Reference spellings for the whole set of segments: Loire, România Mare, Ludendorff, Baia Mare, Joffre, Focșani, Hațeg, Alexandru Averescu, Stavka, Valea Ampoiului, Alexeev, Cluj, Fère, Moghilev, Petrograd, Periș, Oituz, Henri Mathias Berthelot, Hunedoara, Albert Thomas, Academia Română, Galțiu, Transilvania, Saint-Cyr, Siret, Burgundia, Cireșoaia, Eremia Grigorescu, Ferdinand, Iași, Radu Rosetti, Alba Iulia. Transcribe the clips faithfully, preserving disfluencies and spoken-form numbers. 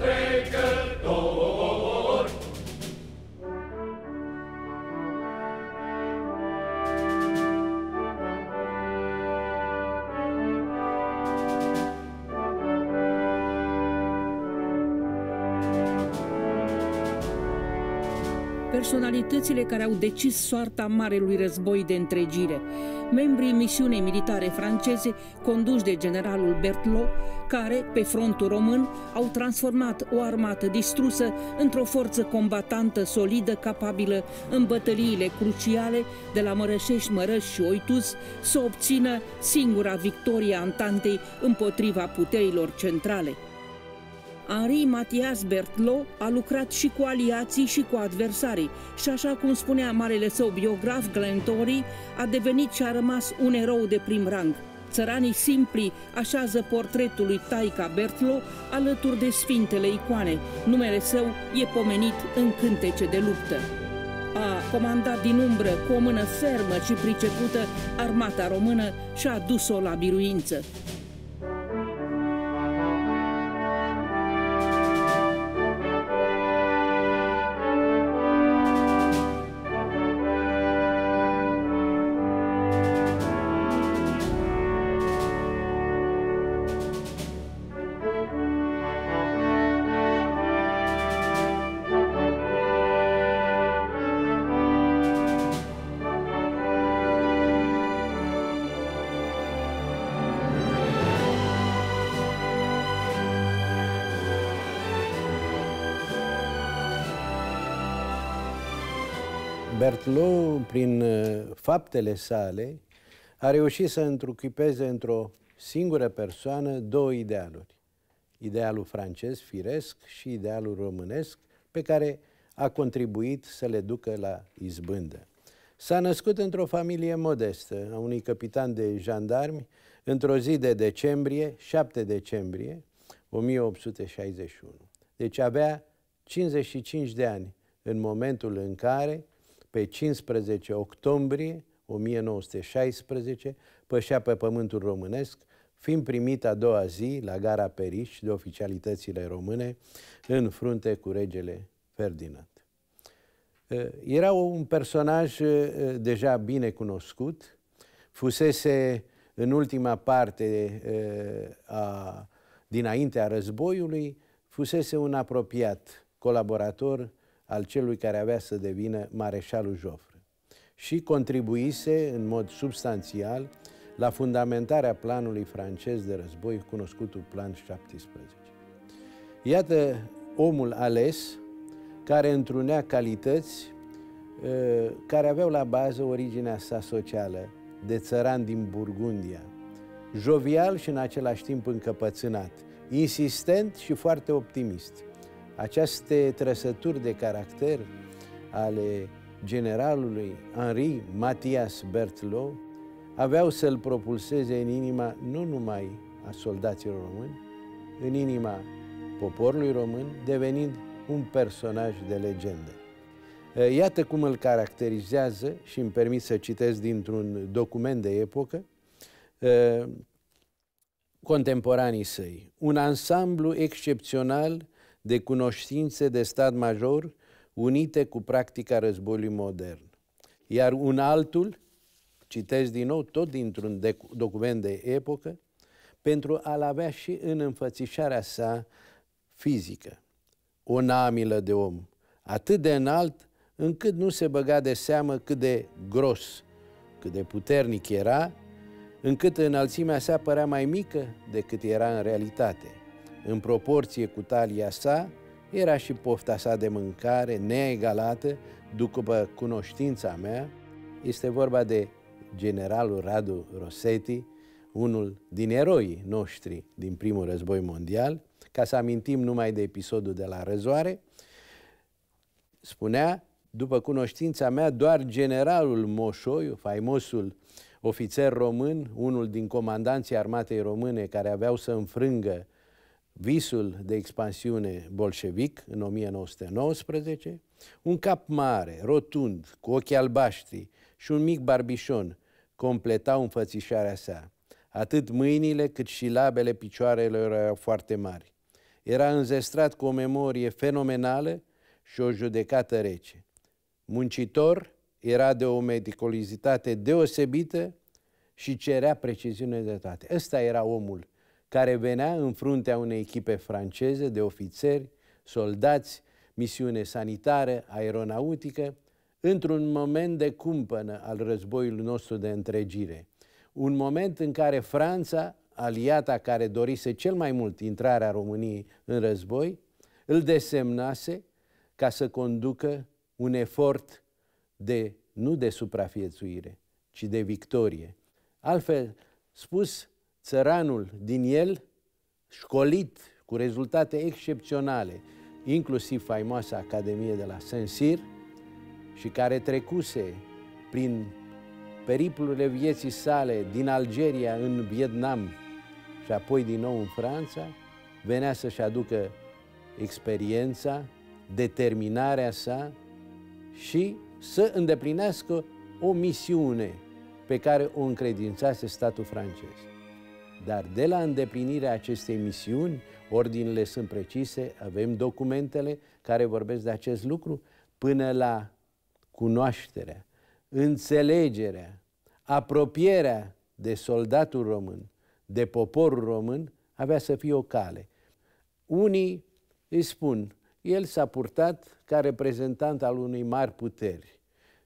trecător. Personalitățile care au decis soarta Marelui Război de întregire, membrii misiunei militare franceze conduși de generalul Berthelot, care, pe frontul român, au transformat o armată distrusă într-o forță combatantă solidă, capabilă, în bătăliile cruciale de la Mărășești, Mărăști și Oituz, să obțină singura victorie a Antantei împotriva puterilor centrale. Henri Mathias Berthelot a lucrat și cu aliații și cu adversarii și, așa cum spunea marele său biograf Glenn Torrey, a devenit și a rămas un erou de prim rang. Țăranii simpli așează portretul lui taica Berthelot alături de sfintele icoane. Numele său e pomenit în cântece de luptă. A comandat din umbră, cu o mână fermă și pricepută, armata română și a adus-o la biruință. Berthelot, prin faptele sale, a reușit să întruchipeze într-o singură persoană două idealuri. Idealul francez, firesc, și idealul românesc, pe care a contribuit să le ducă la izbândă. S-a născut într-o familie modestă, a unui capitan de jandarmi, într-o zi de decembrie, șapte decembrie o mie opt sute șaizeci și unu. Deci avea cincizeci și cinci de ani în momentul în care, pe cincisprezece octombrie o mie nouă sute șaisprezece, pășea pe pământul românesc, fiind primit a doua zi la gara Periș de oficialitățile române, în frunte cu regele Ferdinand. Era un personaj deja bine cunoscut, fusese în ultima parte a, dinaintea războiului, fusese un apropiat colaborator al celui care avea să devină mareșalul Joffre și contribuise în mod substanțial la fundamentarea planului francez de război, cunoscutul Plan șaptesprezece. Iată omul ales care întrunea calități care aveau la bază originea sa socială de țăran din Burgundia, jovial și în același timp încăpățânat, insistent și foarte optimist. Aceste trăsături de caracter ale generalului Henri Mathias Berthelot aveau să-l propulseze în inima nu numai a soldaților români, în inima poporului român, devenind un personaj de legendă. Iată cum îl caracterizează și îmi permit să citesc dintr-un document de epocă contemporanii săi. Un ansamblu excepțional de cunoștințe de stat major unite cu practica războiului modern. Iar un altul, citesc din nou, tot dintr-un document de epocă, pentru a-l avea și în înfățișarea sa fizică. O namilă de om, atât de înalt, încât nu se băga de seamă cât de gros, cât de puternic era, încât înălțimea sa părea mai mică decât era în realitate. În proporție cu talia sa, era și pofta sa de mâncare neegalată, după cunoștința mea. Este vorba de generalul Radu Rosetti, unul din eroii noștri din Primul Război Mondial. Ca să amintim numai de episodul de la Răzoare, spunea, după cunoștința mea, doar generalul Moșoiu, faimosul ofițer român, unul din comandanții armatei române care aveau să înfrângă visul de expansiune bolșevic în o mie nouă sute nouăsprezece, un cap mare, rotund, cu ochii albaștri și un mic barbișon completau înfățișarea sa. Atât mâinile cât și labele picioarelor erau foarte mari. era înzestrat cu o memorie fenomenală și o judecată rece. Muncitor, era de o meticulozitate deosebită și cerea preciziune de toate. Ăsta era omul care venea în fruntea unei echipe franceze de ofițeri, soldați, misiune sanitară, aeronautică, într-un moment de cumpănă al războiului nostru de întregire. Un moment în care Franța, aliata care dorise cel mai mult intrarea României în război, îl desemnase ca să conducă un efort de, nu de supraviețuire, ci de victorie. Altfel spus, țăranul din el, școlit cu rezultate excepționale, inclusiv faimoasa Academie de la Saint-Cyr, și care trecuse prin periplurile vieții sale din Algeria în Vietnam și apoi din nou în Franța, venea să-și aducă experiența, determinarea sa și să îndeplinească o misiune pe care o încredințase statul francez. Dar de la îndeplinirea acestei misiuni, ordinele sunt precise, avem documentele care vorbesc de acest lucru, până la cunoașterea, înțelegerea, apropierea de soldatul român, de poporul român, avea să fie o cale. Unii îi spun, el s-a purtat ca reprezentant al unei mari puteri.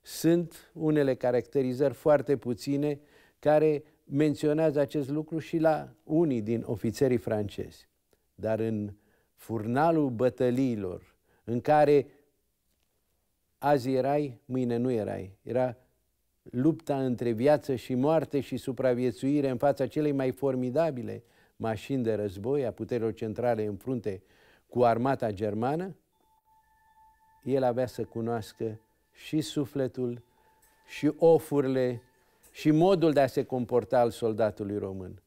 Sunt unele caracterizări foarte puține care menționează acest lucru și la unii din ofițerii francezi. Dar în furnalul bătăliilor, în care azi erai, mâine nu erai, era lupta între viață și moarte și supraviețuire în fața celei mai formidabile mașini de război a puterilor centrale în frunte cu armata germană, el avea să cunoască și sufletul, și ofurile, și modul de a se comporta al soldatului român.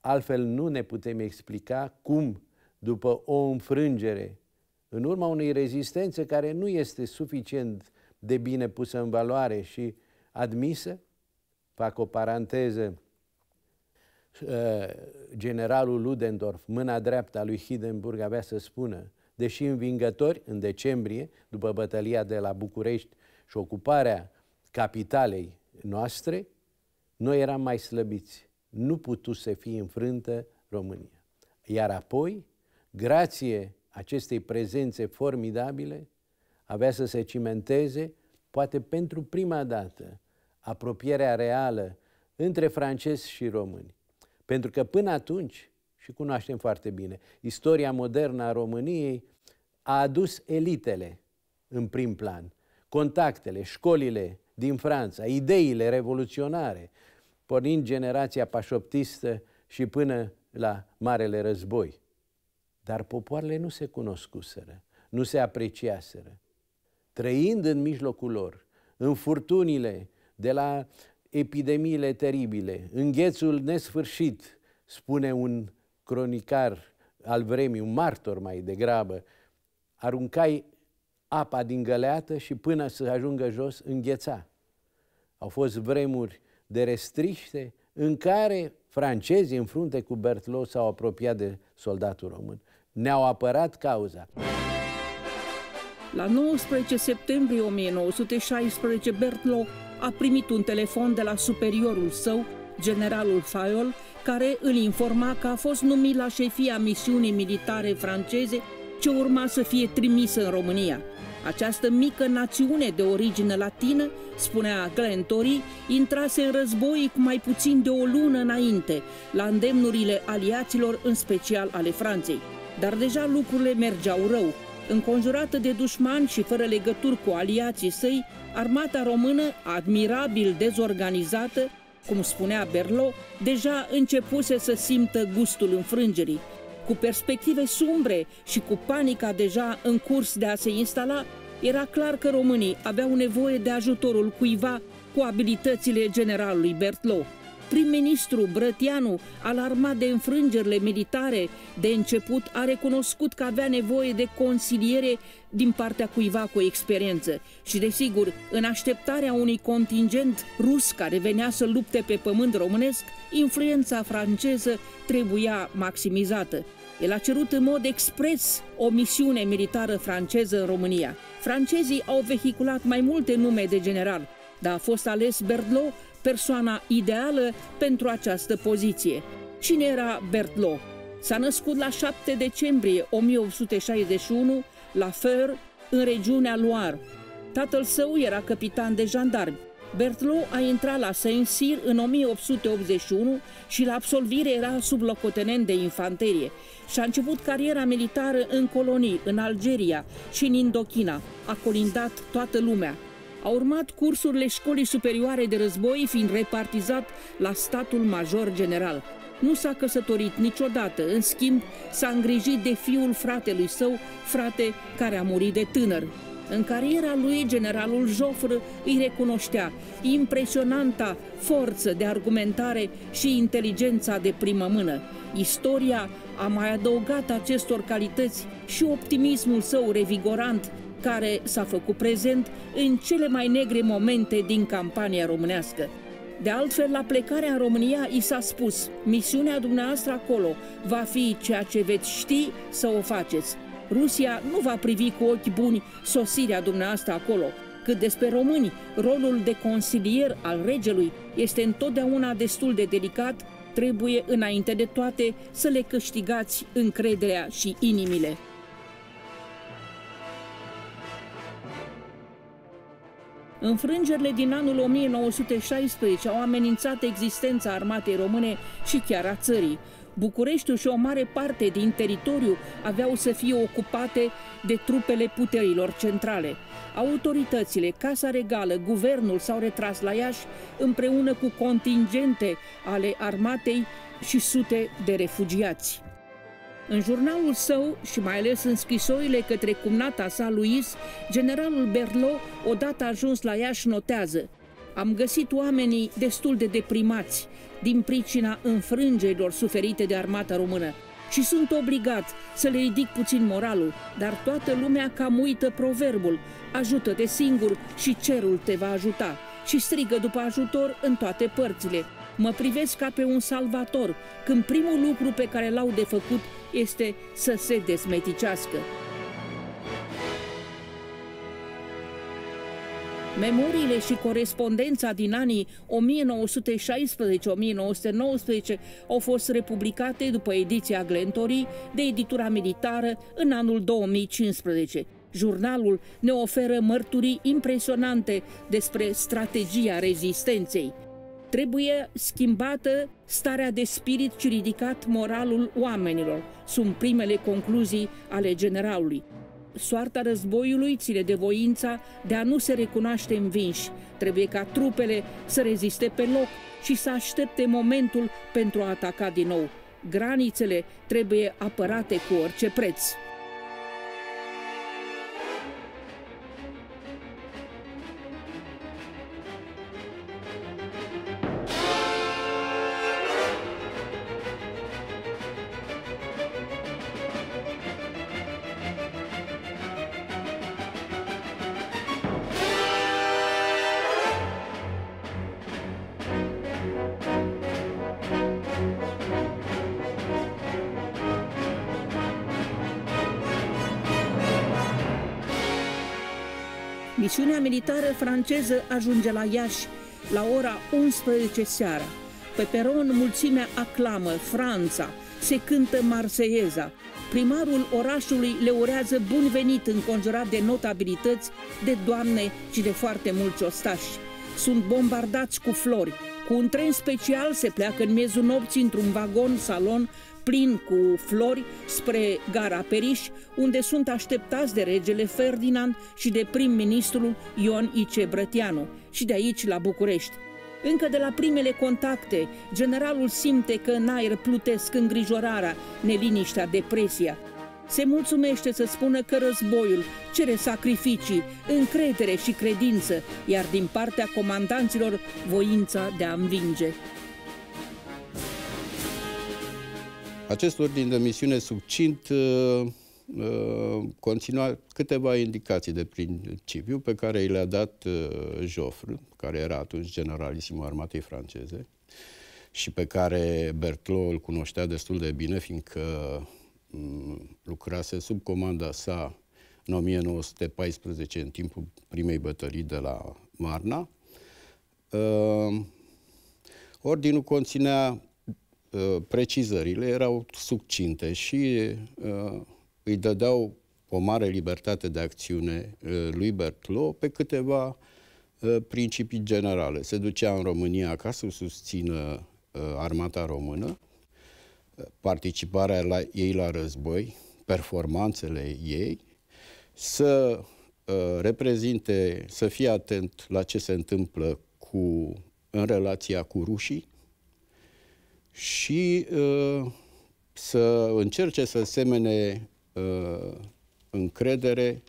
Altfel nu ne putem explica cum, după o înfrângere, în urma unei rezistențe care nu este suficient de bine pusă în valoare și admisă, fac o paranteză, generalul Ludendorff, mâna dreaptă a lui Hindenburg, avea să spună, deși învingători, în decembrie, după bătălia de la București și ocuparea capitalei noastre, noi eram mai slăbiți. Nu putuse fi înfrântă România. Iar apoi, grație acestei prezențe formidabile, avea să se cimenteze, poate pentru prima dată, apropierea reală între francezi și români. Pentru că până atunci, și cunoaștem foarte bine, istoria modernă a României a adus elitele în prim plan, contactele, școlile din Franța, ideile revoluționare, pornind generația pașoptistă și până la Marele Război. Dar popoarele nu se cunoscuseră, nu se apreciaseră. Trăind în mijlocul lor, în furtunile de la epidemiile teribile, în ghețul nesfârșit, spune un cronicar al vremii, un martor mai degrabă, aruncai apa din găleată și până să ajungă jos îngheța. Au fost vremuri de restriște în care francezii în frunte cu Berthelot s-au apropiat de soldatul român. Ne-au apărat cauza. La nouăsprezece septembrie o mie nouă sute șaisprezece, Berthelot a primit un telefon de la superiorul său, generalul Fayol, care îl informa că a fost numit la șefia misiunii militare franceze ce urma să fie trimisă în România. Această mică națiune de origine latină, spunea Glenn Torrey, intrase în război cu mai puțin de o lună înainte, la îndemnurile aliaților, în special ale Franței. Dar deja lucrurile mergeau rău. Înconjurată de dușmani și fără legături cu aliații săi, armata română, admirabil dezorganizată, cum spunea Berthelot, deja începuse să simtă gustul înfrângerii. Cu perspective sumbre și cu panica deja în curs de a se instala, era clar că românii aveau nevoie de ajutorul cuiva cu abilitățile generalului Berthelot. Prim-ministru Brătianu, alarmat de înfrângerile militare de început, a recunoscut că avea nevoie de consiliere din partea cuiva cu experiență și, desigur, în așteptarea unui contingent rus care venea să lupte pe pământ românesc, influența franceză trebuia maximizată. El a cerut în mod expres o misiune militară franceză în România. Francezii au vehiculat mai multe nume de general, dar a fost ales Berthelot persoana ideală pentru această poziție. Cine era Berthelot? S-a născut la șapte decembrie o mie opt sute șaizeci și unu la Fère, în regiunea Loire. Tatăl său era capitan de jandarmi. Berthelot a intrat la Saint-Cyr în o mie opt sute optzeci și unu și la absolvire era sublocotenent de infanterie și a început cariera militară în colonii, în Algeria și în Indochina. A colindat toată lumea. A urmat cursurile școlii superioare de război, fiind repartizat la statul major general. Nu s-a căsătorit niciodată, în schimb s-a îngrijit de fiul fratelui său, frate care a murit de tânăr. În cariera lui, generalul Joffre îi recunoștea impresionanta forță de argumentare și inteligența de primă mână. Istoria a mai adăugat acestor calități și optimismul său revigorant, care s-a făcut prezent în cele mai negre momente din campania românească. De altfel, la plecarea în România i s-a spus: misiunea dumneavoastră acolo va fi ceea ce veți ști să o faceți. Rusia nu va privi cu ochi buni sosirea dumneavoastră acolo. Cât despre români, rolul de consilier al regelui este întotdeauna destul de delicat, trebuie înainte de toate să le câștigați încrederea și inimile. Înfrângerile din anul o mie nouă sute șaisprezece au amenințat existența armatei române și chiar a țării. Bucureștiul și o mare parte din teritoriu aveau să fie ocupate de trupele puterilor centrale. Autoritățile, Casa Regală, guvernul s-au retras la Iași împreună cu contingente ale armatei și sute de refugiați. În jurnalul său și mai ales în scrisorile către cumnata sa, Louise, generalul Berthelot, odată ajuns la Iași, notează: am găsit oamenii destul de deprimați din pricina înfrângerilor suferite de armata română și sunt obligat să le ridic puțin moralul, dar toată lumea cam uită proverbul „ajută-te singur și cerul te va ajuta” și strigă după ajutor în toate părțile. Mă privesc ca pe un salvator, când primul lucru pe care l-au de făcut este să se desmeticească. Memoriile și corespondența din anii o mie nouă sute șaisprezece - o mie nouă sute nouăsprezece au fost republicate după ediția Glenn Torrey de editura militară în anul două mii cincisprezece. Jurnalul ne oferă mărturii impresionante despre strategia rezistenței. Trebuie schimbată starea de spirit și ridicat moralul oamenilor, sunt primele concluzii ale generalului. Soarta războiului ține de voința de a nu se recunoaște învinși. Trebuie ca trupele să reziste pe loc și să aștepte momentul pentru a ataca din nou. Granițele trebuie apărate cu orice preț. Misiunea militară franceză ajunge la Iași la ora unsprezece seara. Pe peron mulțimea aclamă Franța, se cântă Marseieza. Primarul orașului le urează bun venit, înconjurat de notabilități, de doamne și de foarte mulți ostași. Sunt bombardați cu flori. Cu un tren special se pleacă în miezul nopții într-un vagon-salon plin cu flori spre gara Periș, unde sunt așteptați de regele Ferdinand și de prim-ministrul Ion I C Brătianu, și de aici la București. Încă de la primele contacte, generalul simte că în aer plutesc îngrijorarea, neliniștea, depresia. Se mulțumește să spună că războiul cere sacrificii, încredere și credință, iar din partea comandanților voința de a învinge. Acest ordin de misiune succint uh, uh, conținea câteva indicații de principiu pe care i le-a dat uh, Joffre, care era atunci generalisimul armatei franceze și pe care Berthelot îl cunoștea destul de bine, fiindcă lucrase sub comanda sa în o mie nouă sute paisprezece, în timpul primei bătălii de la Marna. Ordinul conținea precizările, erau succinte și îi dădeau o mare libertate de acțiune lui Berthelot pe câteva principii generale. Se ducea în România ca să susțină armata română, participarea la ei la război, performanțele ei, să uh, reprezinte, să fie atent la ce se întâmplă cu, în relația cu rușii și uh, să încerce să semene uh, încredere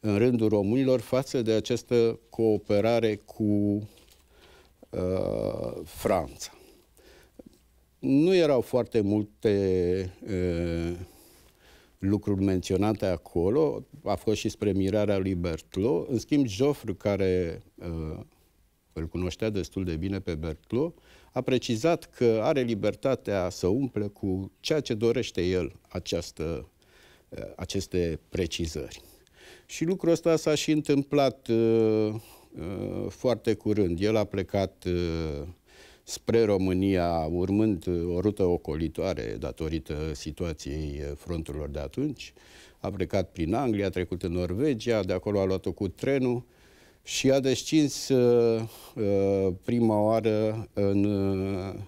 în rândul românilor față de această cooperare cu uh, Franța. Nu erau foarte multe uh, lucruri menționate acolo, a fost și spre mirarea lui Berthelot. În schimb, Joffre, care uh, îl cunoștea destul de bine pe Berthelot, a precizat că are libertatea să umple cu ceea ce dorește el această, uh, aceste precizări. Și lucrul ăsta s-a și întâmplat uh, uh, foarte curând. El a plecat uh, spre România, urmând o rută ocolitoare datorită situației fronturilor de atunci. A plecat prin Anglia, a trecut în Norvegia, de acolo a luat-o cu trenul și a descins uh, prima oară în,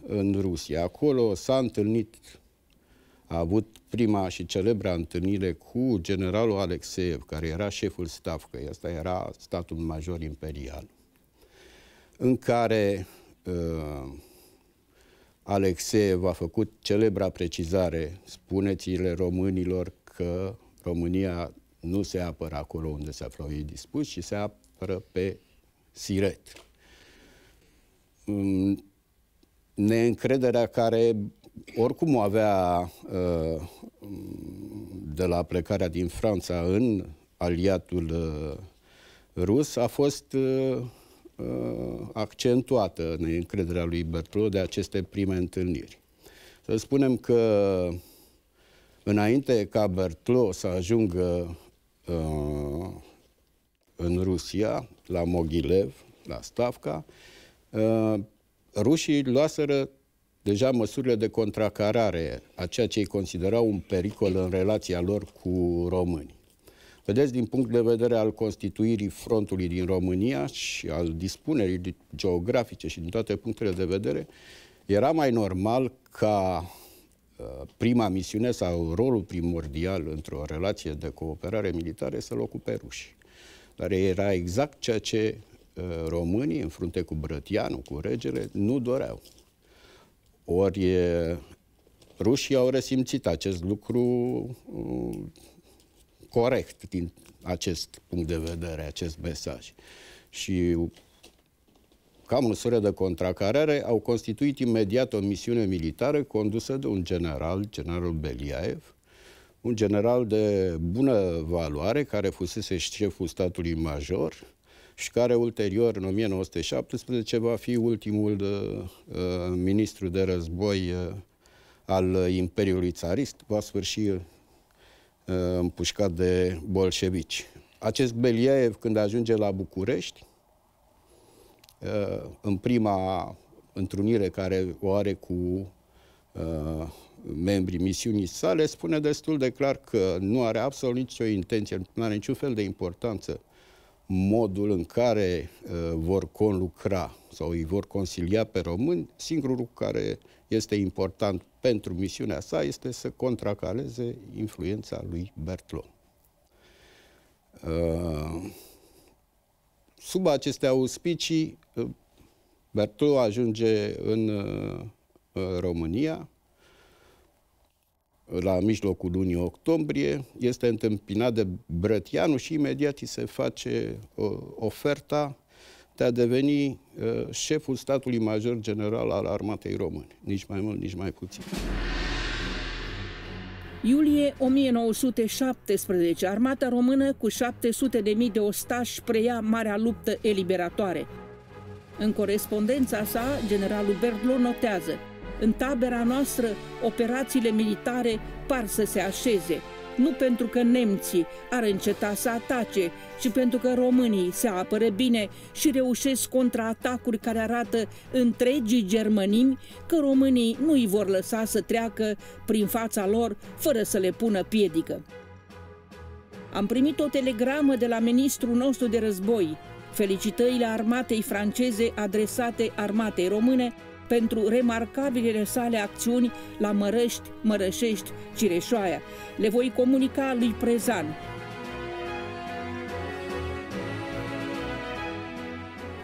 în Rusia. Acolo s-a întâlnit, a avut prima și celebra întâlnire cu generalul Alexeev, care era șeful stafcăi, asta era statul major imperial, în care Uh, Alexeev a făcut celebra precizare: spuneți-le românilor că România nu se apără acolo unde se aflau ei dispuși, ci se apără pe Siret. Um, neîncrederea care oricum o avea uh, de la plecarea din Franța în aliatul uh, rus a fost uh, accentuată, neîncrederea lui Berthelot, de aceste prime întâlniri. Să spunem că înainte ca Berthelot să ajungă uh, în Rusia, la Moghilev, la Stavka, uh, rușii luaseră deja măsurile de contracarare a ceea ce îi considerau un pericol în relația lor cu românii. Vedeți, din punct de vedere al constituirii frontului din România și al dispunerii geografice și din toate punctele de vedere, era mai normal ca uh, prima misiune sau rolul primordial într-o relație de cooperare militară să-l ocupe rușii. Dar era exact ceea ce uh, românii, în frunte cu Brătianu, cu regele, nu doreau. Ori uh, rușii au resimțit acest lucru uh, corect din acest punct de vedere, acest mesaj. Și ca măsură de contracarare au constituit imediat o misiune militară condusă de un general, generalul Beliaev, un general de bună valoare, care fusese șeful statului major și care ulterior, în o mie nouă sute șaptesprezece, va fi ultimul uh, ministru de război uh, al Imperiului Țarist, va sfârși împușcat de bolșevici. Acest Beliaev, când ajunge la București, în prima întrunire care o are cu membrii misiunii sale, spune destul de clar că nu are absolut nicio intenție, nu are niciun fel de importanță modul în care vor conlucra sau îi vor consilia pe români. Singurul lucru care este important pentru misiunea sa este să contracareze influența lui Berthelot. Sub aceste auspicii, Berthelot ajunge în România la mijlocul lunii octombrie, este întâmpinat de Brătianu și imediat îi se face oferta de a deveni uh, șeful statului major general al armatei române. Nici mai mult, nici mai puțin. Iulie o mie nouă sute șaptesprezece, armata română cu șapte sute de mii de ostași preia marea luptă eliberatoare. În corespondența sa, generalul Berthelot notează: În tabera noastră, operațiile militare par să se așeze, nu pentru că nemții ar înceta să atace, ci pentru că românii se apără bine și reușesc contraatacuri care arată întregii germănimi că românii nu îi vor lăsa să treacă prin fața lor fără să le pună piedică. Am primit o telegramă de la ministrul nostru de război, felicitările armatei franceze adresate armatei române pentru remarcabilele sale acțiuni la Mărăști, Mărășești, Cireșoaia. Le voi comunica lui Prezan.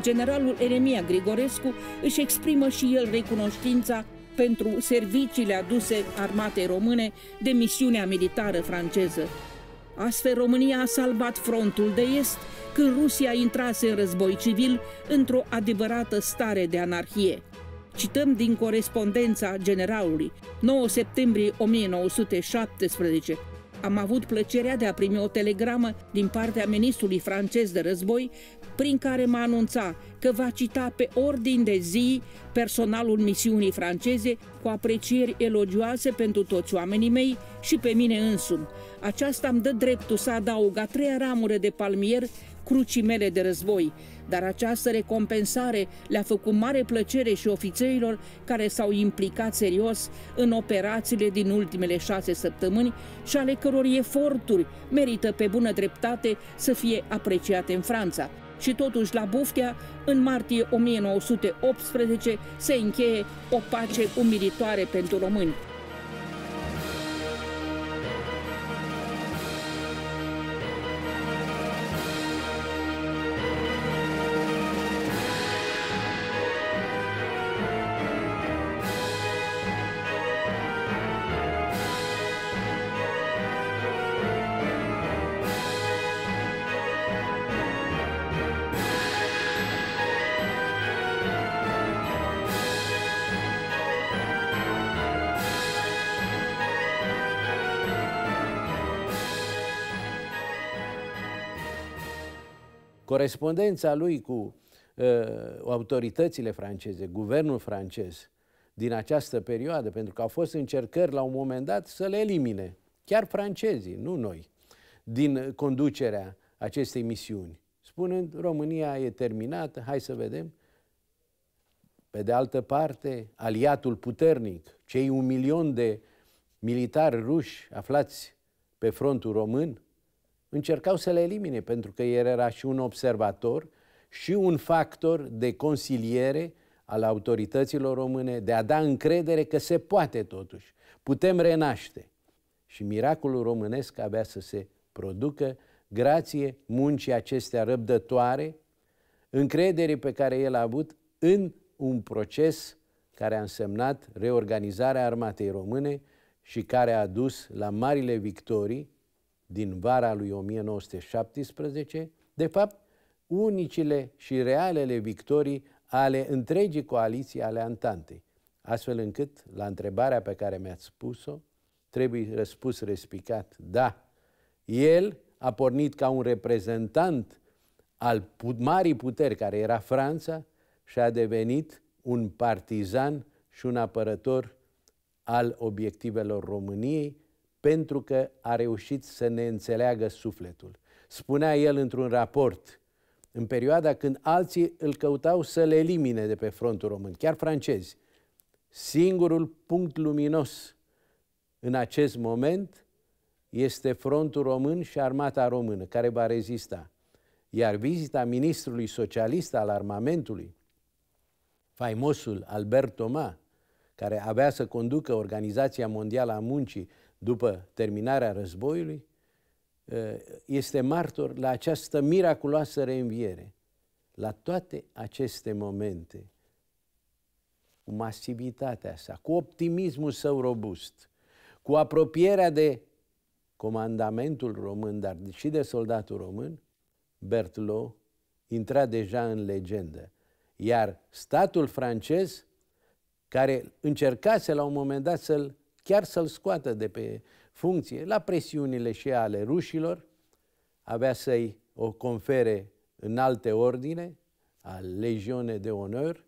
Generalul Eremia Grigorescu își exprimă și el recunoștința pentru serviciile aduse armatei române de misiunea militară franceză. Astfel, România a salvat frontul de est când Rusia intrase în război civil într-o adevărată stare de anarhie. Cităm din corespondența generalului, nouă septembrie o mie nouă sute șaptesprezece. Am avut plăcerea de a primi o telegramă din partea ministrului francez de război, prin care mă anunța că va cita pe ordin de zi personalul misiunii franceze cu aprecieri elogioase pentru toți oamenii mei și pe mine însumi. Aceasta îmi dă dreptul să adaug a treia ramură de palmier crucii mele de război, dar această recompensare le-a făcut mare plăcere și ofițerilor care s-au implicat serios în operațiile din ultimele șase săptămâni și ale căror eforturi merită pe bună dreptate să fie apreciate în Franța. Și totuși, la Buftea, în martie o mie nouă sute optsprezece, se încheie o pace umilitoare pentru români. Corespondența lui cu uh, autoritățile franceze, guvernul francez din această perioadă, pentru că au fost încercări la un moment dat să le elimine, chiar francezii, nu noi, din conducerea acestei misiuni, spunând România e terminată, hai să vedem. Pe de altă parte, aliatul puternic, cei un milion de militari ruși aflați pe frontul român, încercau să le elimine, pentru că el era și un observator și un factor de consiliere al autorităților române, de a da încredere că se poate totuși, putem renaște. Și miracolul românesc avea să se producă grație muncii acestea răbdătoare, încrederii pe care el a avut în un proces care a însemnat reorganizarea armatei române și care a dus la marile victorii din vara lui o mie nouă sute șaptesprezece, de fapt, unicile și realele victorii ale întregii coaliții ale Antantei. Astfel încât, la întrebarea pe care mi-ați spus-o, trebuie răspuns respicat, da, el a pornit ca un reprezentant al put marii puteri care era Franța și a devenit un partizan și un apărător al obiectivelor României, pentru că a reușit să ne înțeleagă sufletul. Spunea el într-un raport, în perioada când alții îl căutau să le elimine de pe frontul român, chiar francezi, singurul punct luminos în acest moment este frontul român și armata română, care va rezista. Iar vizita ministrului socialist al armamentului, faimosul Albert Thomas, care avea să conducă Organizația Mondială a Muncii după terminarea războiului, este martor la această miraculoasă reînviere. La toate aceste momente, cu masivitatea sa, cu optimismul său robust, cu apropierea de comandamentul român, dar și de soldatul român, Berthelot intra deja în legendă. Iar statul francez, care încercase la un moment dat să-l chiar să-l scoată de pe funcție, la presiunile și ale rușilor, avea să-i o confere în alte ordine, a legione de onor,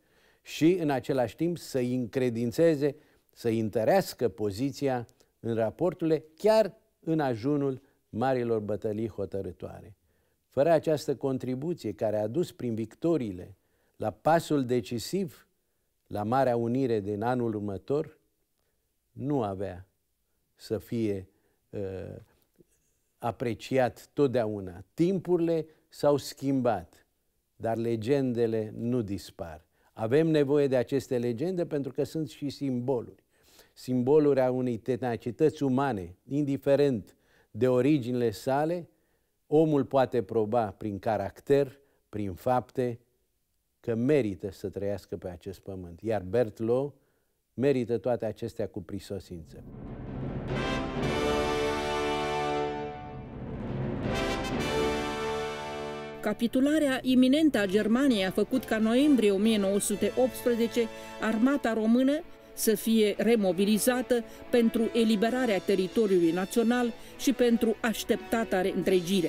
și în același timp să-i încredințeze, să-i întărească poziția în raporturile, chiar în ajunul marilor bătălii hotărătoare. Fără această contribuție care a dus prin victoriile la pasul decisiv, la Marea Unire din anul următor, nu avea să fie uh, apreciat totdeauna. Timpurile s-au schimbat, dar legendele nu dispar. Avem nevoie de aceste legende pentru că sunt și simboluri. Simboluri a unei tenacități umane, indiferent de originile sale, omul poate proba prin caracter, prin fapte, că merită să trăiască pe acest pământ. Iar Berthelot merită toate acestea cu prisosință. Capitularea iminentă a Germaniei a făcut ca noiembrie o mie nouă sute optsprezece armata română să fie remobilizată pentru eliberarea teritoriului național și pentru așteptata reîntregire.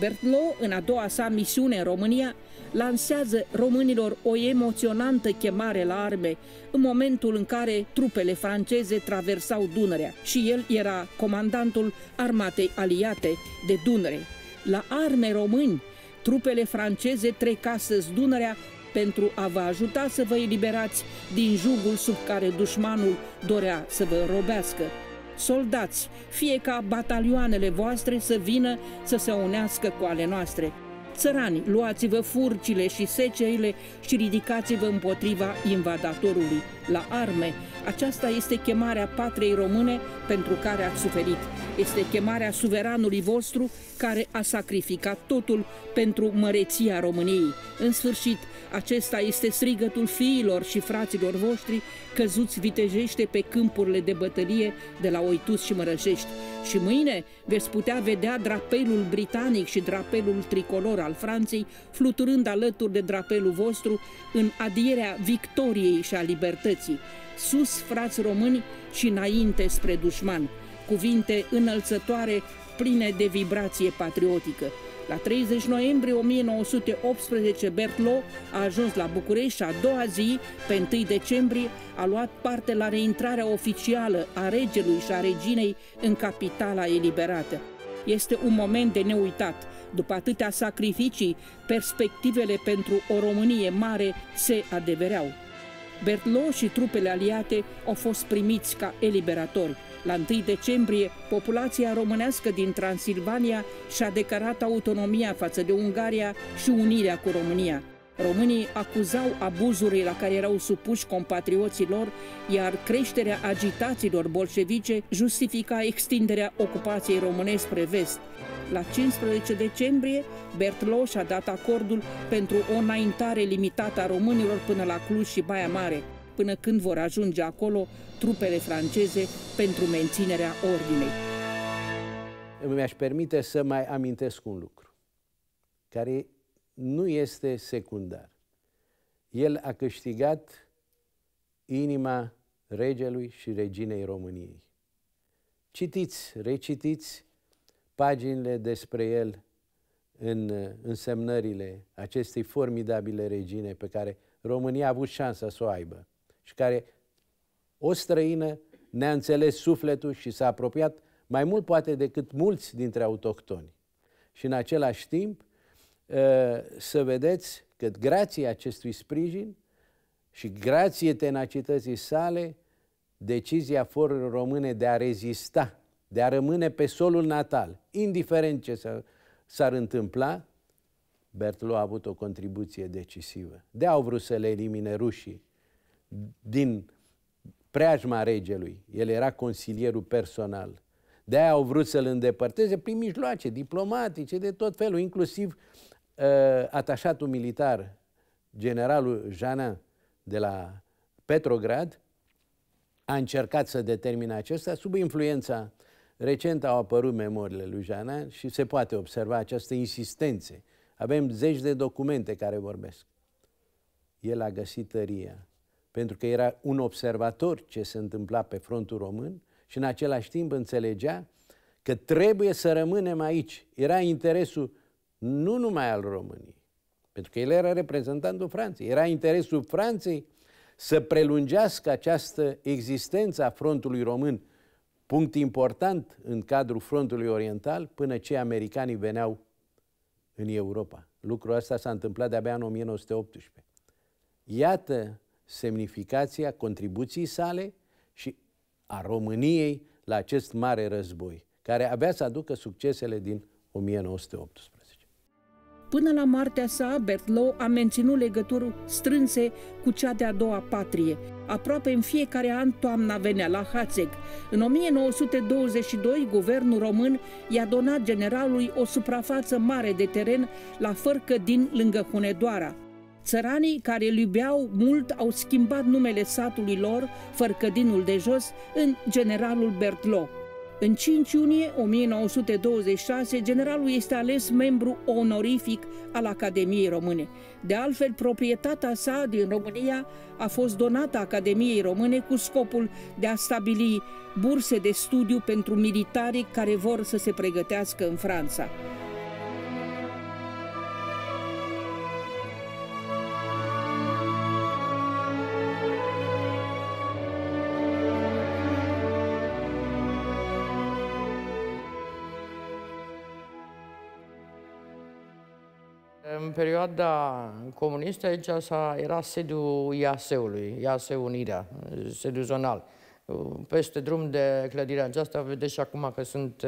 Berthelot, în a doua sa misiune în România, lansează românilor o emoționantă chemare la arme în momentul în care trupele franceze traversau Dunărea și el era comandantul armatei aliate de Dunăre. La arme români, trupele franceze trec astăzi Dunărea pentru a vă ajuta să vă eliberați din jugul sub care dușmanul dorea să vă înrobească. Soldați, fie ca batalioanele voastre să vină să se unească cu ale noastre. Țărani, luați-vă furcile și seceile și ridicați-vă împotriva invadatorului. La arme, aceasta este chemarea patriei române pentru care ați suferit. Este chemarea suveranului vostru care a sacrificat totul pentru măreția României. În sfârșit, acesta este strigătul fiilor și fraților voștri căzuți vitejește pe câmpurile de bătălie de la Oituz și Mărășești. Și mâine veți putea vedea drapelul britanic și drapelul tricolor al Franței fluturând alături de drapelul vostru în adierea victoriei și a libertății. Sus, frați români, și înainte spre dușman. Cuvinte înălțătoare, pline de vibrație patriotică. La treizeci noiembrie o mie nouă sute optsprezece, Berthelot a ajuns la București și a doua zi, pe întâi decembrie, a luat parte la reintrarea oficială a regelui și a reginei în capitala eliberată. Este un moment de neuitat. După atâtea sacrificii, perspectivele pentru o Românie mare se adevereau. Berthelot și trupele aliate au fost primiți ca eliberatori. La întâi decembrie, populația românească din Transilvania și-a declarat autonomia față de Ungaria și unirea cu România. Românii acuzau abuzurile la care erau supuși compatrioții lor, iar creșterea agitațiilor bolșevice justifica extinderea ocupației românești spre vest. La cincisprezece decembrie, Berthelot și-a dat acordul pentru o înaintare limitată a românilor până la Cluj și Baia Mare, până când vor ajunge acolo trupele franceze pentru menținerea ordinei. Mi-aș permite să mai amintesc un lucru, care nu este secundar. El a câștigat inima regelui și reginei României. Citiți, recitiți paginile despre el în însemnările acestei formidabile regine pe care România a avut șansa să o aibă și care o străină ne-a înțeles sufletul și s-a apropiat mai mult poate decât mulți dintre autohtoni. Și în același timp să vedeți că grație acestui sprijin și grație tenacității sale, decizia forului române de a rezista, de a rămâne pe solul natal, indiferent ce s-ar întâmpla, Berthelot a avut o contribuție decisivă. De-au vrut să le elimine rușii din preajma regelui. El era consilierul personal. De-aia au vrut să-l îndepărteze prin mijloace diplomatice, de tot felul, inclusiv uh, atașatul militar, generalul Janin de la Petrograd, a încercat să determine acesta. Sub influența recentă au apărut memoriile lui Janin și se poate observa această insistențe. Avem zeci de documente care vorbesc. El a găsit tăria, pentru că era un observator ce se întâmpla pe frontul român și în același timp înțelegea că trebuie să rămânem aici. Era interesul nu numai al României, pentru că el era reprezentantul Franței, era interesul Franței să prelungească această existență a frontului român, punct important în cadrul frontului oriental, până ce americanii veneau în Europa. Lucrul ăsta s-a întâmplat de-abia în o mie nouă sute optsprezece. Iată semnificația contribuției sale și a României la acest mare război, care avea să aducă succesele din o mie nouă sute optsprezece. Până la moartea sa, Berthelot a menținut legături strânse cu cea de-a doua patrie. Aproape în fiecare an toamna venea la Hațeg. În o mie nouă sute douăzeci și doi, guvernul român i-a donat generalului o suprafață mare de teren la Fărcă din lângă Hunedoara. Țăranii care îl iubeau mult au schimbat numele satului lor, Fărcădinul de Jos, în Generalul Berthelot. În cinci iunie o mie nouă sute douăzeci și șase, generalul este ales membru onorific al Academiei Române. De altfel, proprietatea sa din România a fost donată Academiei Române cu scopul de a stabili burse de studiu pentru militarii care vor să se pregătească în Franța. În perioada comunistă aici era sediul I A S-ului, I A S-ul Unirea, sediul zonal. Peste drum de clădirea aceasta, vedeți și acum că sunt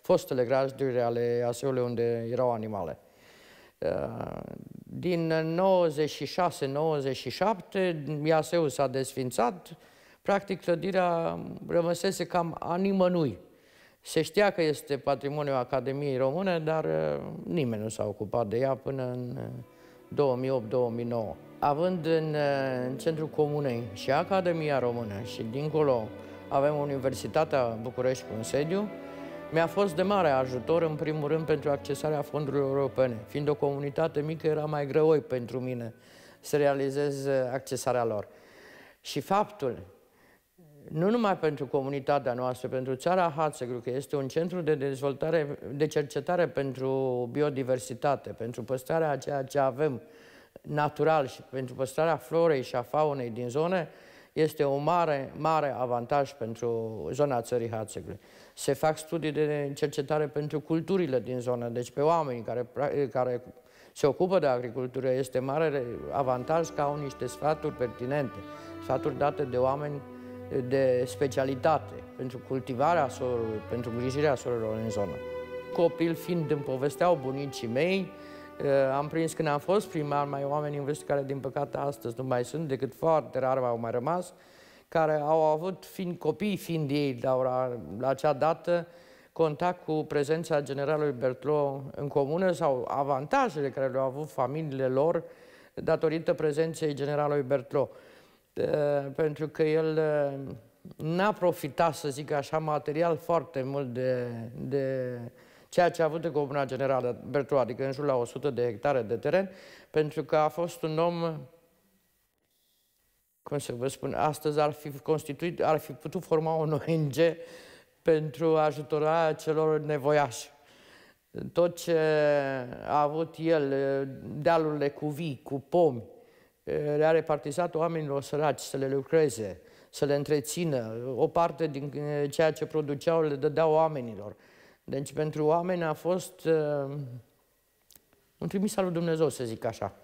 fostele grajduri ale I A S-ului unde erau animale. Din nouăzeci și șase nouăzeci și șapte, I A S-ul s-a desfințat, practic clădirea rămăsese cam a nimănui. Se știa că este patrimoniul Academiei Române, dar nimeni nu s-a ocupat de ea până în două mii opt două mii nouă. Având în centrul comunei și Academia Română și dincolo avem Universitatea București cu un sediu, mi-a fost de mare ajutor, în primul rând, pentru accesarea fondurilor europene. Fiind o comunitate mică, era mai greoi pentru mine să realizez accesarea lor. Și faptul, nu numai pentru comunitatea noastră, pentru țara Hațegului, că este un centru de dezvoltare, de cercetare pentru biodiversitate, pentru păstrarea a ceea ce avem natural și pentru păstrarea florei și a faunei din zone, este un mare, mare avantaj pentru zona țării Hațegului. Se fac studii de cercetare pentru culturile din zonă, deci pe oamenii care, care se ocupă de agricultură, este mare avantaj că au niște sfaturi pertinente, sfaturi date de oameni de specialitate, pentru cultivarea sorului, pentru grijirea sorilor în zonă. Copil fiind, îmi povesteau bunicii mei, am prins când am fost primar, mai oameni în vârstă care, din păcate, astăzi nu mai sunt, decât foarte rar au mai rămas, care au avut, fiind copii, fiind ei, la, la acea dată, contact cu prezența generalului Berthelot în comună sau avantajele care le-au avut familiile lor datorită prezenței generalului Berthelot. Pentru că el n-a profitat, să zic așa, material foarte mult de, de ceea ce a avut de comuna generală Berthelot, adică în jur la o sută de hectare de teren, pentru că a fost un om, cum să vă spun, astăzi ar fi constituit, ar fi putut forma un O N G pentru ajutorarea celor nevoiași. Tot ce a avut el, dealurile cu vii, cu pomi, le-a repartizat oamenilor săraci să le lucreze, să le întrețină. O parte din ceea ce produceau le dădeau oamenilor. Deci pentru oameni a fost uh, un trimis al lui Dumnezeu, să zic așa.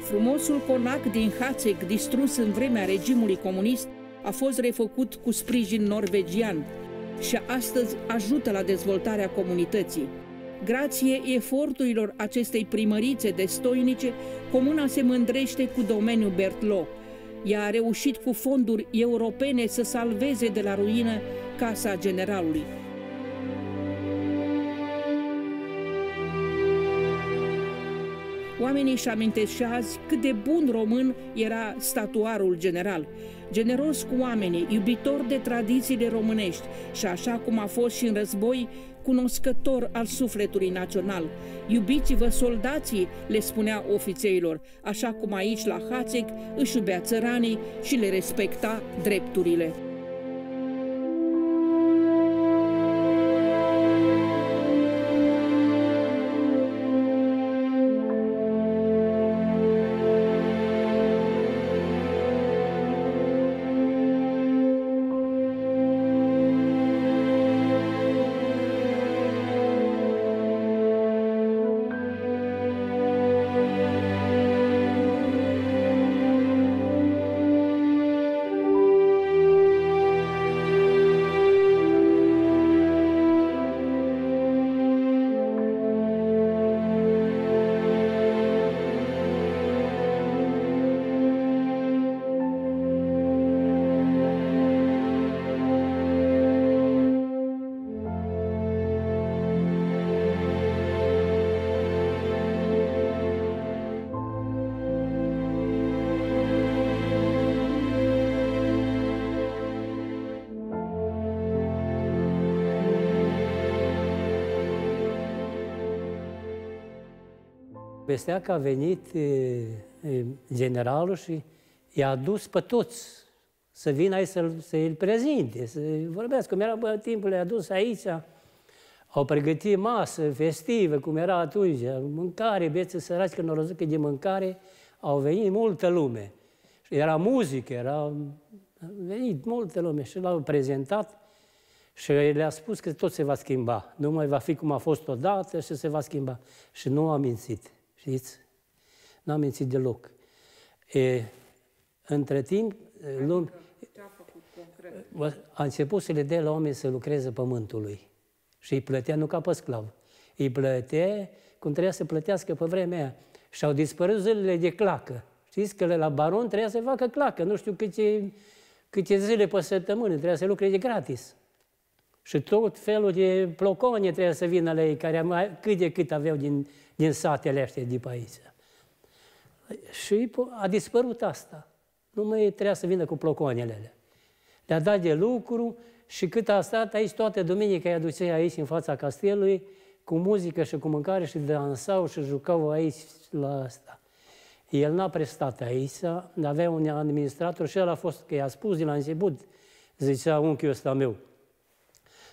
Frumosul conac din Hațeg, distrus în vremea regimului comunist, a fost refăcut cu sprijin norvegian și astăzi ajută la dezvoltarea comunității. Grație eforturilor acestei primărițe destoinice, comuna se mândrește cu domeniul Berthelot. Ea a reușit cu fonduri europene să salveze de la ruină Casa Generalului. Oamenii își amintesc și azi cât de bun român era statuarul general. Generos cu oamenii, iubitor de tradițiile românești și, așa cum a fost și în război, cunoscător al sufletului național. Iubiți-vă soldații, le spunea ofițeilor, așa cum aici, la Hațeg, își iubea țăranii și le respecta drepturile. Povestea că a venit e, generalul și i-a dus pe toți să vină aici să-l să prezinte, să vorbească. Cum era bă, timpul, i-a dus aici, au pregătit masă festivă, cum era atunci, mâncare, bieții săraci, că n-au că de mâncare, au venit multă lume. Și era muzică, era venit multă lume și l-au prezentat și le-a spus că tot se va schimba. Nu mai va fi cum a fost odată și se va schimba. Și nu a mințit, știți? Nu a mințit deloc. E, între timp, lum... a început să le dea la oameni să lucreze pământului. Și îi plătea nu ca pe sclav. Îi plătea cum trebuia să plătească pe vremea aia. Și au dispărut zilele de clacă. Știți că la baron trebuia să facă clacă. Nu știu câte, câte zile pe săptămână trebuia să lucreze gratis. Și tot felul de plocone trebuia să vină la ei, care cât de cât aveau din, din satele astea de pe aici. Și a dispărut asta. Nu mai trebuia să vină cu ploconele alea. Le-a dat de lucru și cât a stat aici, toată duminica i-a ducea aici, în fața castelului, cu muzică și cu mâncare și dansau și jucau aici la asta. El n-a prestat aici, avea un administrator și el a fost, că i-a spus de la început, zicea unchiul ăsta meu,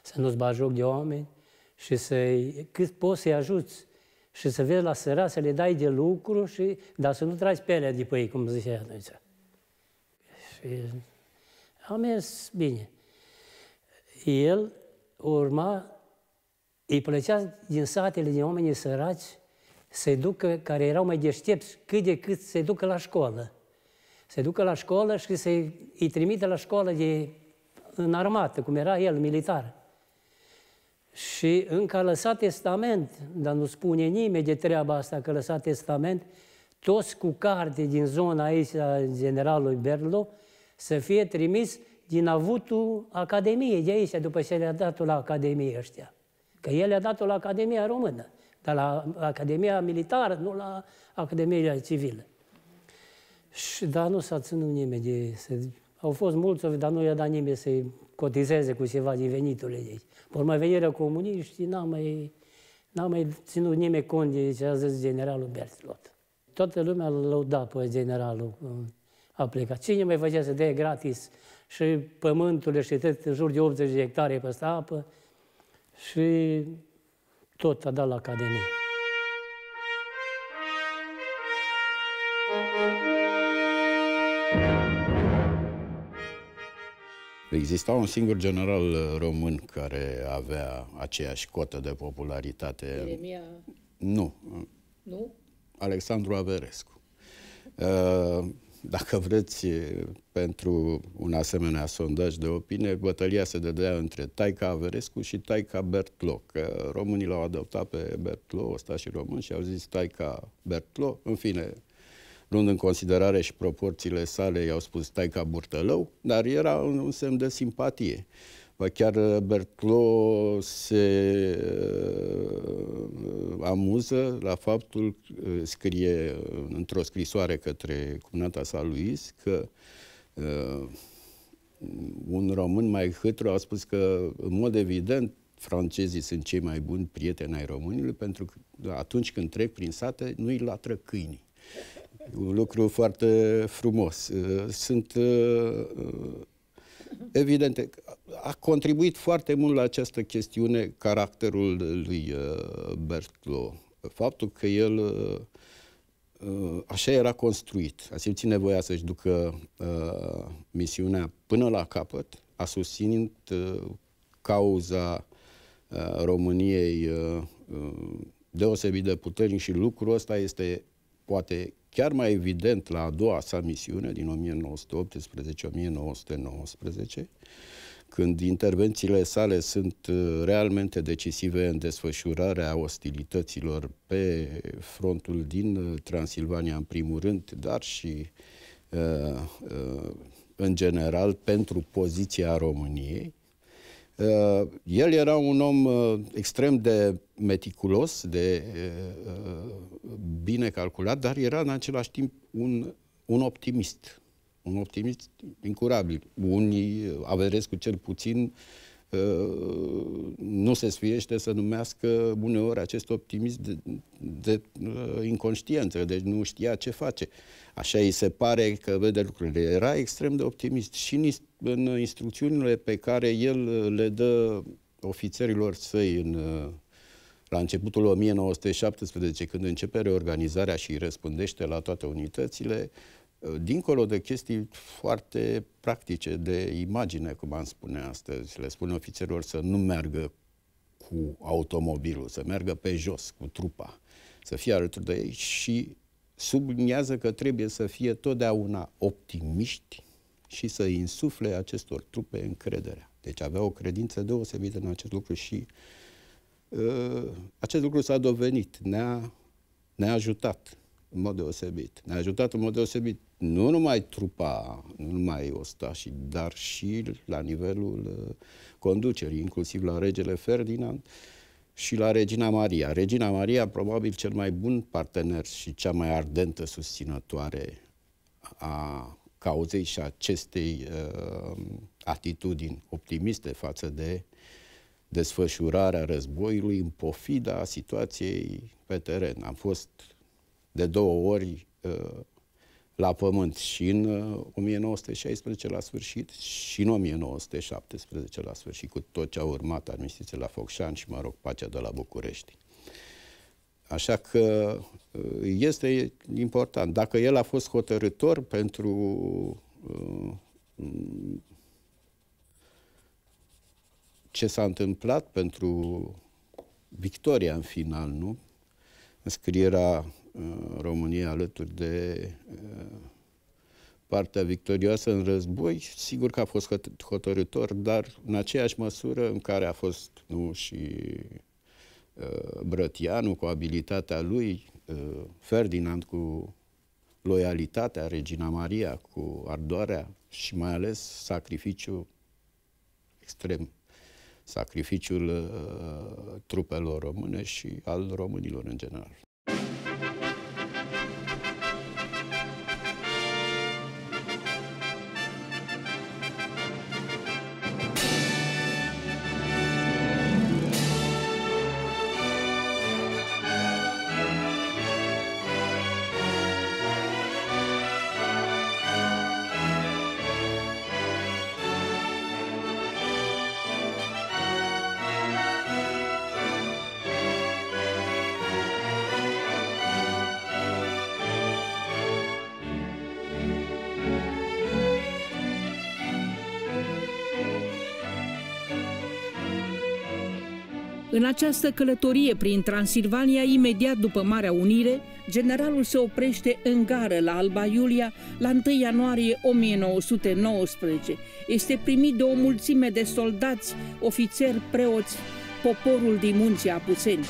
să nu-ți bagi joc de oameni și să-i, cât poți să-i ajuți și să vezi la săraci, să le dai de lucru, și, dar să nu tragi pelea de pe ei, cum zicea atunci. Și a mers bine. El urma, îi plăcea din satele, din oamenii săraci, să-i ducă, care erau mai deștepți, cât de cât să-i ducă la școală. Să-i ducă la școală și să-i trimite la școală de, în armată, cum era el, militar. Și încă a lăsat testament, dar nu spune nimeni de treaba asta că a lăsat testament, toți cu carte din zona aici a generalului Berthelot să fie trimis din avutul Academiei de aici, după ce le-a dat-o la Academie ăștia. Că el le-a dat-o la Academia Română, dar la Academia Militară, nu la Academia Civilă. Și, dar nu s-a ținut nimeni de... Se, au fost mulți, dar nu i-a dat nimeni să-i cotizeze cu ceva din veniturile de aici. Pe urmă, venirea comuniștii, n-a mai, mai ținut nimeni cont de ce a zis generalul Berthelot. Toată lumea îl lăuda pe generalul a plecat. Cine mai făcea să dea gratis și pământul și tot în jur de optzeci de hectare peste apă și tot a dat la Academie. Exista un singur general român care avea aceeași cotă de popularitate. Ieremia... Nu. Nu? Alexandru Averescu. Dacă vreți, pentru un asemenea sondaj de opinie, bătălia se dădea între taica Averescu și taica Berthelot. Că românii l-au adoptat pe Berthelot, ăsta și român, și au zis taica Berthelot. În fine, luând în considerare și proporțiile sale, i-au spus taica Burtălău, dar era un semn de simpatie. Chiar Berthelot se amuză la faptul, scrie într-o scrisoare către cumnata sa Luis, că uh, un român mai hâtru a spus că, în mod evident, francezii sunt cei mai buni prieteni ai românilor, pentru că atunci când trec prin sate, nu-i latră câinii. Un lucru foarte frumos. Sunt... Uh, Evident, a contribuit foarte mult la această chestiune caracterul lui Berthelot. Faptul că el așa era construit, a simțit nevoia să-și ducă misiunea până la capăt, a susținut cauza României deosebit de puternic și lucrul ăsta este poate chiar mai evident la a doua sa misiune, din o mie nouă sute optsprezece - o mie nouă sute nouăsprezece, când intervențiile sale sunt realmente decisive în desfășurarea ostilităților pe frontul din Transilvania, în primul rând, dar și uh, uh, în general pentru poziția României. Uh, el era un om uh, extrem de meticulos, de uh, bine calculat, dar era în același timp un, un optimist. Un optimist incurabil. Unii, Averescu cel puțin, uh, nu se sfiește să numească uneori acest optimism de, de uh, inconștiență, deci nu știa ce face. Așa îi se pare că vede lucrurile. Era extrem de optimist și în, în instrucțiunile pe care el le dă ofițerilor săi în, la începutul o mie nouă sute șaptesprezece, când începe reorganizarea și îi răspândește la toate unitățile, dincolo de chestii foarte practice, de imagine, cum am spune astăzi, le spune ofițerilor să nu meargă cu automobilul, să meargă pe jos, cu trupa, să fie alături de ei și subliniază că trebuie să fie totdeauna optimiști și să insufle acestor trupe încrederea. Deci avea o credință deosebită în acest lucru și uh, acest lucru s-a dovedit, ne-a ne-a ajutat în mod deosebit. Ne-a ajutat în mod deosebit nu numai trupa, nu numai ostașii, dar și la nivelul uh, conducerii, inclusiv la regele Ferdinand și la regina Maria. Regina Maria, probabil cel mai bun partener și cea mai ardentă susținătoare a cauzei și acestei uh, atitudini optimiste față de desfășurarea războiului în pofida situației pe teren. Am fost de două ori uh, la pământ, și în uh, o mie nouă sute șaisprezece la sfârșit și în o mie nouă sute șaptesprezece la sfârșit, cu tot ce a urmat, armistițiul la Focșani și, mă rog, pacea de la București. Așa că uh, este important. Dacă el a fost hotărâtor pentru uh, ce s-a întâmplat, pentru victoria în final, nu? Înscrierea România alături de partea victorioasă în război, sigur că a fost hotărâtor, dar în aceeași măsură în care a fost, nu, și Brătianu cu abilitatea lui, Ferdinand cu loialitatea, regina Maria cu ardoarea și mai ales sacrificiul extrem, sacrificiul trupelor române și al românilor în general. În această călătorie prin Transilvania, imediat după Marea Unire, generalul se oprește în gară la Alba Iulia la întâi ianuarie o mie nouă sute nouăsprezece. Este primit de o mulțime de soldați, ofițeri, preoți, poporul din Munții Apuseni.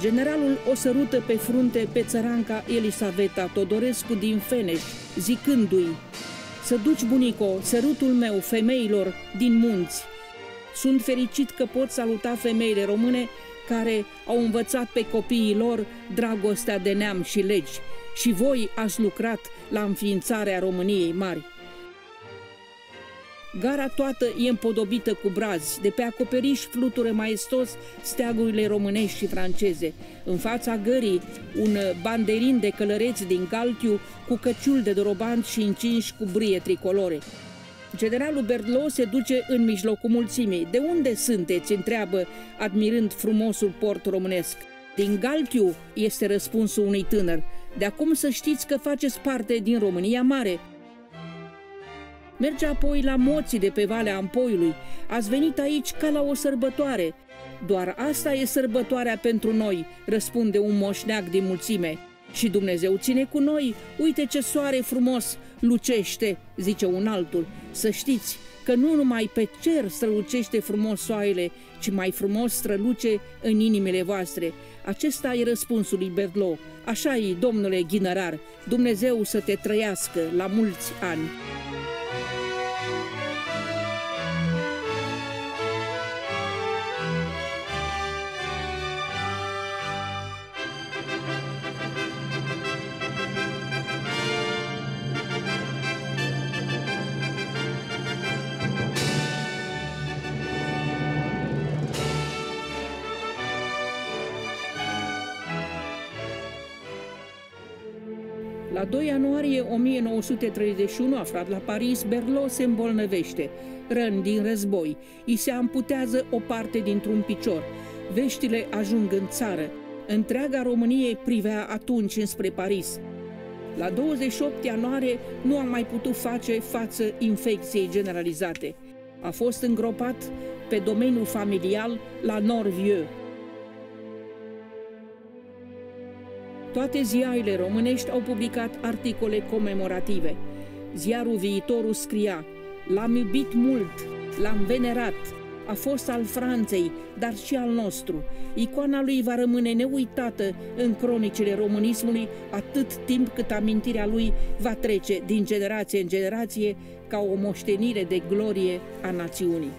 Generalul o sărută pe frunte pe țăranca Elisaveta Todorescu din Feneș, zicându-i: "Să duci, bunico, sărutul meu femeilor din munți. Sunt fericit că pot saluta femeile române care au învățat pe copiii lor dragostea de neam și legi. Și voi ați lucrat la înființarea României mari." Gara toată e împodobită cu brazi, de pe acoperiș fluture maestos steagurile românești și franceze. În fața gării, un banderin de călăreți din Galțiu cu căciul de doroban și încinși cu brie tricolore. Generalul Berthelot se duce în mijlocul mulțimii. "De unde sunteți?" întreabă, admirând frumosul port românesc. "Din Galțiu", este răspunsul unui tânăr. "De acum să știți că faceți parte din România Mare." Merge apoi la Moții de pe Valea Ampoiului. "Ați venit aici ca la o sărbătoare." "Doar asta e sărbătoarea pentru noi", răspunde un moșneac din mulțime. "Și Dumnezeu ține cu noi, uite ce soare frumos lucește", zice un altul. "Să știți că nu numai pe cer strălucește frumos soarele, ci mai frumos străluce în inimile voastre." Acesta e răspunsul lui Berthelot. "Așa e, domnule Ghinărar, Dumnezeu să te trăiască la mulți ani." La doi ianuarie o mie nouă sute treizeci și unu, aflat la Paris, Berthelot se îmbolnăvește. Răni din război, îi se amputează o parte dintr-un picior. Veștile ajung în țară. Întreaga Românie privea atunci înspre Paris. La douăzeci și opt ianuarie nu a mai putut face față infecției generalizate. A fost îngropat pe domeniul familial la Nord-Vieux. Toate ziarele românești au publicat articole comemorative. Ziarul Viitorul scria: "L-am iubit mult, l-am venerat, a fost al Franței, dar și al nostru. Icoana lui va rămâne neuitată în cronicile românismului atât timp cât amintirea lui va trece din generație în generație ca o moștenire de glorie a națiunii."